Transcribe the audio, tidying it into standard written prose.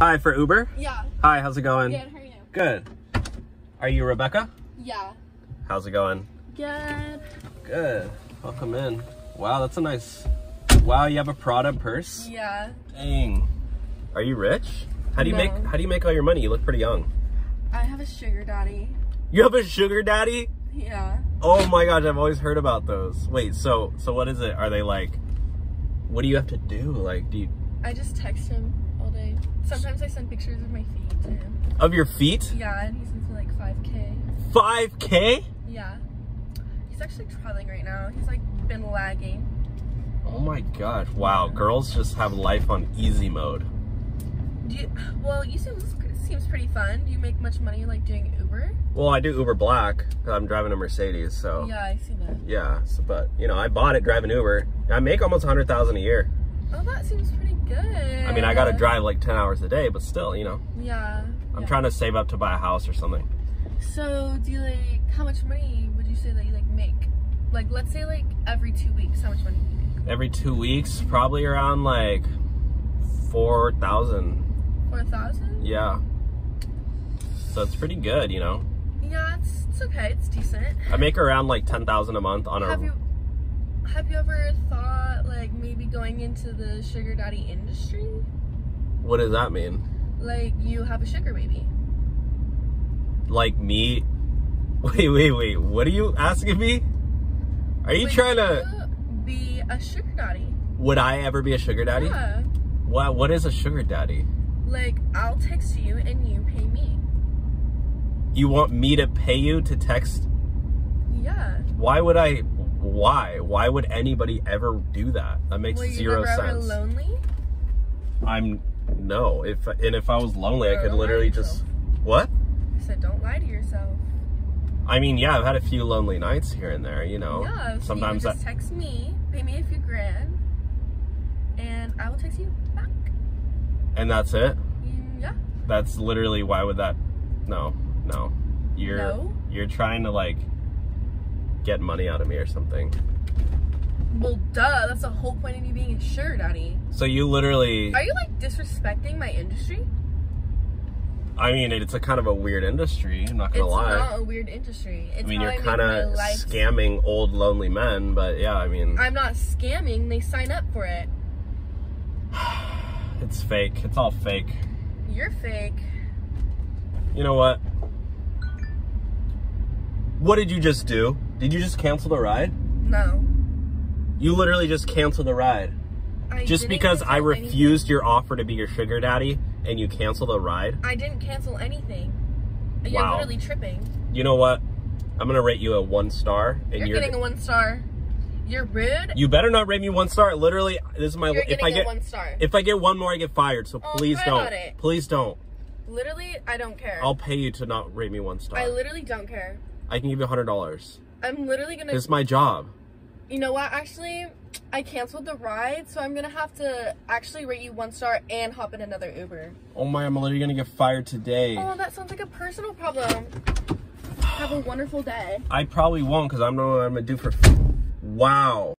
Hi, for Uber? Yeah. Hi, how's it going? Good, how are you? Good. Are you Rebecca? Yeah. How's it going? Good. Good. Welcome in. Wow, that's a nice... Wow, you have a Prada purse? Yeah. Dang. Are you rich? How do you make all your money? You look pretty young. I have a sugar daddy. You have a sugar daddy? Yeah. Oh my gosh, I've always heard about those. Wait, so what is it? Are they like... What do you have to do? Like, do you... I just text him all day. Sometimes I send pictures of my feet to him. Of your feet? Yeah, and he's into like 5K. 5K? Yeah. He's actually traveling right now. He's like been lagging. Oh my gosh. Wow, girls just have life on easy mode. Well, you seems pretty fun. Do you make much money like doing Uber? Well, I do Uber Black because I'm driving a Mercedes, so. Yeah, I see that. Yeah, so, but you know, I bought it driving Uber. I make almost $100,000 a year. Oh, that seems pretty good. I mean, I gotta drive like 10 hours a day, but still, you know. Yeah. I'm trying to save up to buy a house or something. So, do you like, how much money would you say that you like make? Like, let's say like every 2 weeks, how much money do you make? Every 2 weeks, probably around like 4,000. 4,000? Yeah. So it's pretty good, you know? Yeah, it's okay. It's decent. I make around like 10,000 a month on Have you ever thought like maybe going into the sugar daddy industry? What does that mean? Like you have a sugar baby. Like me? Wait. What are you asking me? Are you trying to be a sugar daddy? Would I ever be a sugar daddy? Yeah. What is a sugar daddy? Like, I'll text you and you pay me. You want me to pay you to text? Yeah. Why would anybody ever do that? That makes zero sense. Were you ever lonely? No. If I was lonely, I could literally just... What? I said don't lie to yourself. I mean, yeah, I've had a few lonely nights here and there, you know. Yeah, sometimes you would just text me, pay me a few grand, and I will text you back. And that's it? Yeah. That's literally, why would that... No. You're trying to like get money out of me or something. Well, duh, that's the whole point of you being a sugar daddy. So you literally... Are you like disrespecting my industry? I mean, it's a kind of a weird industry, I'm not gonna lie. It's not a weird industry. I mean, you're kind of scamming old lonely men, but yeah, I mean... I'm not scamming, they sign up for it. It's fake. It's all fake. You're fake. You know what? What did you just do? Did you just cancel the ride? No. You literally just canceled the ride. Just because I refused your offer to be your sugar daddy and you canceled the ride? I didn't cancel anything. You're literally tripping. You know what? I'm going to rate you a 1 star. And you're getting a 1 star. You're rude. You better not rate me 1 star. Literally, this is my... If I get one more, I get fired. So please don't. Please don't. Literally, I don't care. I'll pay you to not rate me 1 star. I literally don't care. I can give you $100. I'm literally gonna... It's my job. You know what? Actually, I canceled the ride, so I'm gonna have to actually rate you 1 star and hop in another Uber. Oh my! I'm literally gonna get fired today. Oh, that sounds like a personal problem. Have a wonderful day. I probably won't, because I don't know what I'm gonna do for... Wow.